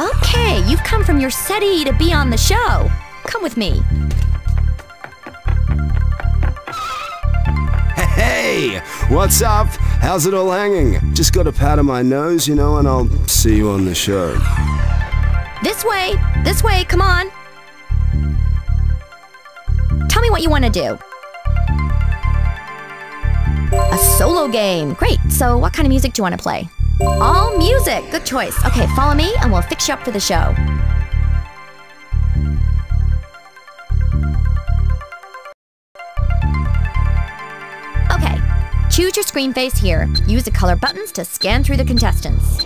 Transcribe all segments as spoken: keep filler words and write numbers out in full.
Okay, you've come from your SETI to be on the show. Come with me. Hey, what's up? How's it all hanging? Just got a pat on my nose, you know, and I'll see you on the show. This way, this way, come on. Tell me what you want to do. A solo game. Great, so what kind of music do you want to play? All music, good choice. Okay, follow me and we'll fix you up for the show. Okay, choose your screen face here. Use the color buttons to scan through the contestants.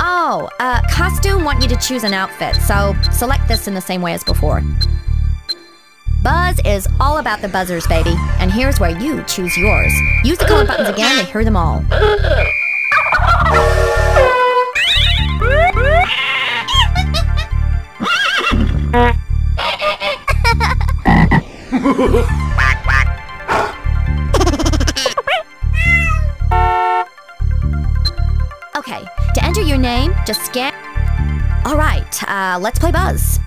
Oh, uh, costume want you to choose an outfit, so select this in the same way as before. Buzz is all about the buzzers, baby. And here's where you choose yours. Use the color buttons again to hear them all. Okay, to enter your name, just scan. All right, uh, let's play Buzz.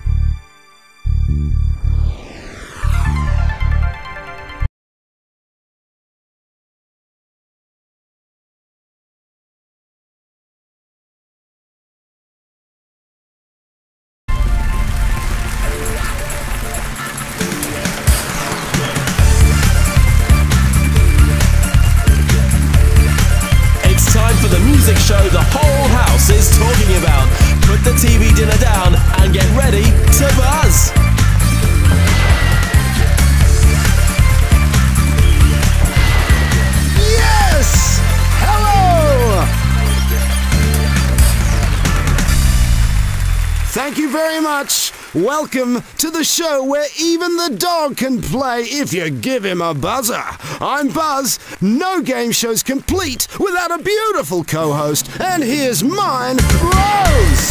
Show the whole house is talking about. Put the T V dinner down and get ready to buzz. Yes! Hello! Thank you very much. Welcome to the show where even the dog can play if you give him a buzzer. I'm Buzz. No game show's complete without a beautiful co-host. And here's mine, Rose.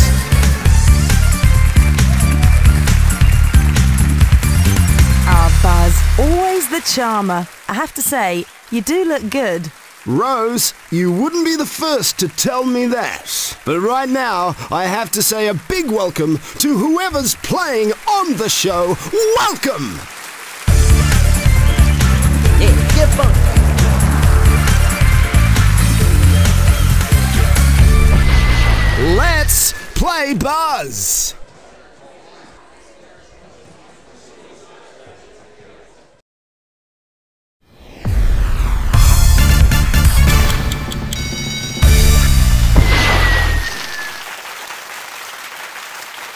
Ah, Buzz, always the charmer. I have to say, you do look good. Rose, you wouldn't be the first to tell me that. But right now, I have to say a big welcome to whoever's playing on the show. Welcome! Yeah, yeah, fun. Let's play Buzz!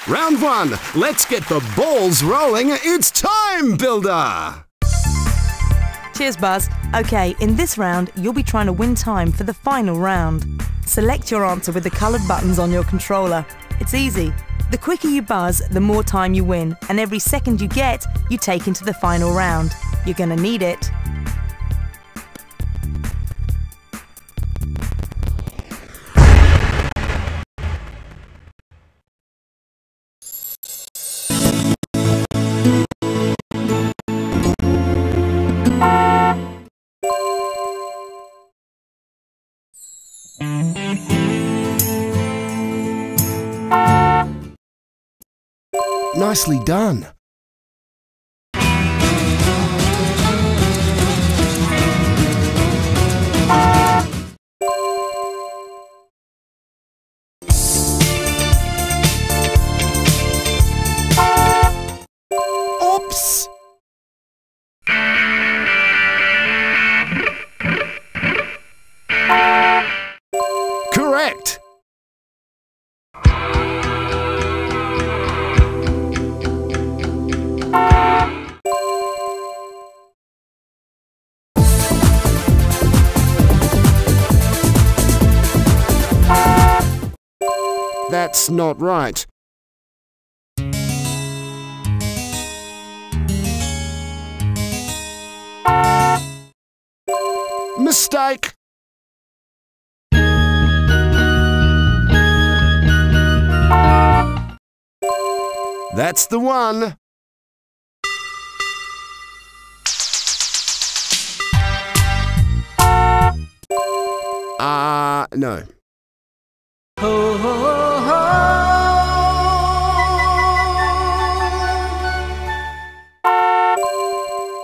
Round one, let's get the balls rolling. It's time, Builder! Cheers, Buzz. Okay, in this round, you'll be trying to win time for the final round. Select your answer with the coloured buttons on your controller. It's easy. The quicker you buzz, the more time you win, and every second you get, you take into the final round. You're gonna need it. Nicely done. Oops. Correct. That's not right. Mistake. That's the one. Uh, no. Ho, ho, ho.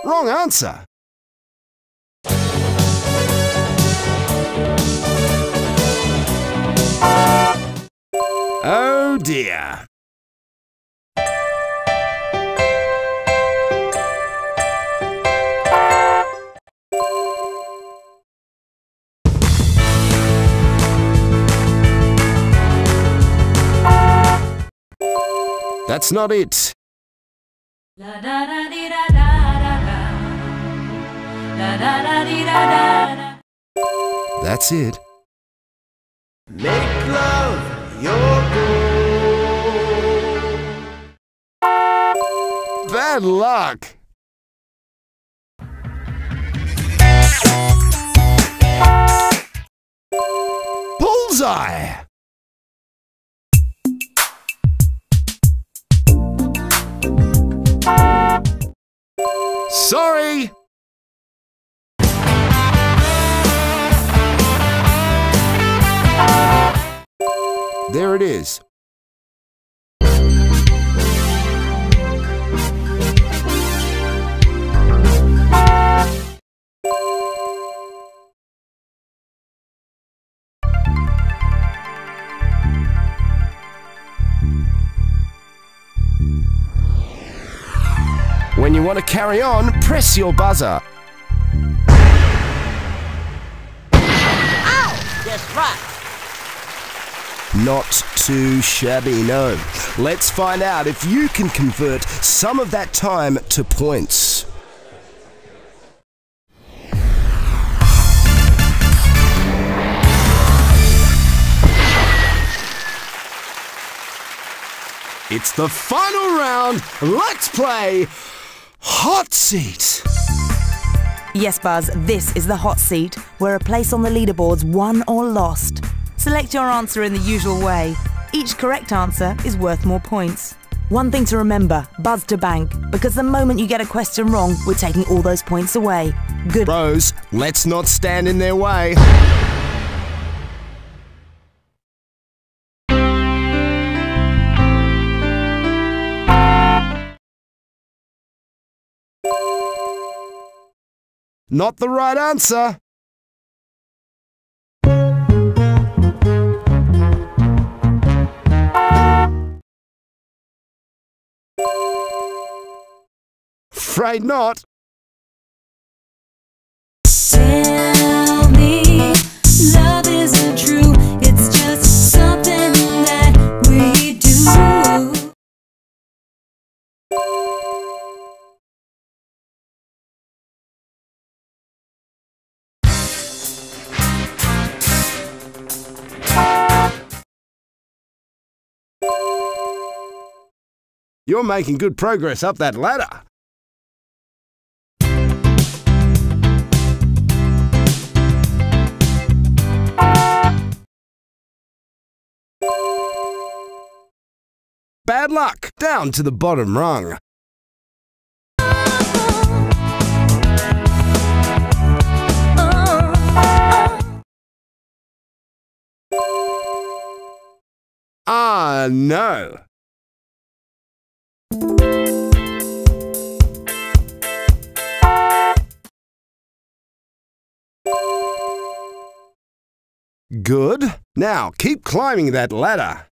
Wrong answer. Oh dear. That's not it. That's it. Make love your goal. Bad luck. Bullseye. Sorry! There it is. When you want to carry on, press your buzzer. Ow! That's right. Not too shabby, no. Let's find out if you can convert some of that time to points. It's the final round. Let's play Hot Seat. Yes, Buzz, this is the hot seat, where a place on the leaderboard's won or lost. Select your answer in the usual way. Each correct answer is worth more points. One thing to remember, buzz to bank, because the moment you get a question wrong, we're taking all those points away. Good. Rose, let's not stand in their way. Not the right answer. Afraid not. Tell me, love isn't true. It's just something that we do. You're making good progress up that ladder. Bad luck. Down to the bottom rung. Ah, no. Good. Now keep climbing that ladder.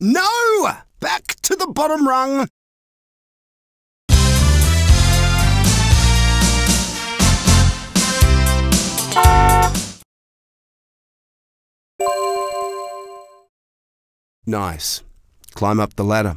No! Back to the bottom rung. Nice. Climb up the ladder.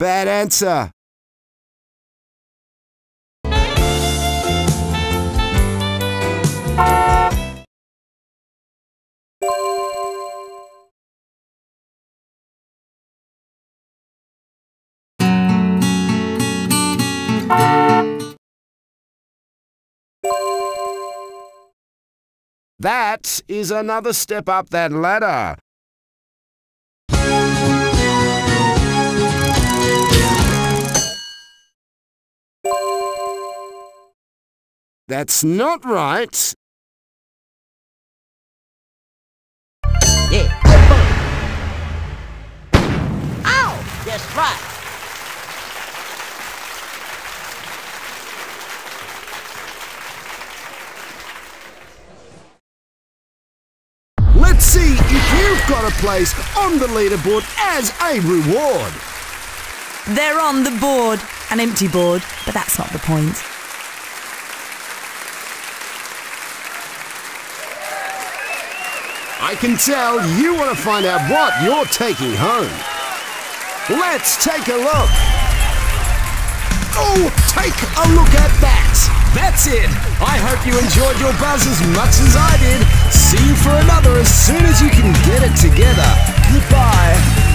Bad answer. That is another step up that ladder. That's not right. Yeah. Ow! That's right. Let's see if you've got a place on the leaderboard as a reward. They're on the board, an empty board, but that's not the point. I can tell you want to find out what you're taking home. Let's take a look. Oh, take a look at that. That's it. I hope you enjoyed your buzz as much as I did. See you for another as soon as you can get it together. Goodbye.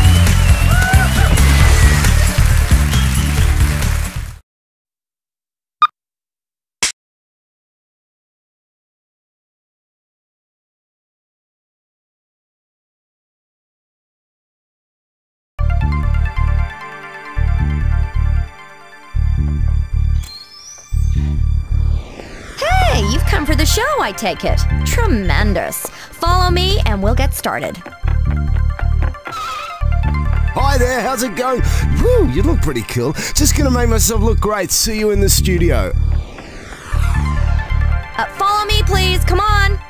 For the show, I take it. Tremendous. Follow me and we'll get started. Hi there, how's it going? Woo, you look pretty cool. Just gonna make myself look great. See you in the studio. Uh, follow me, please. Come on.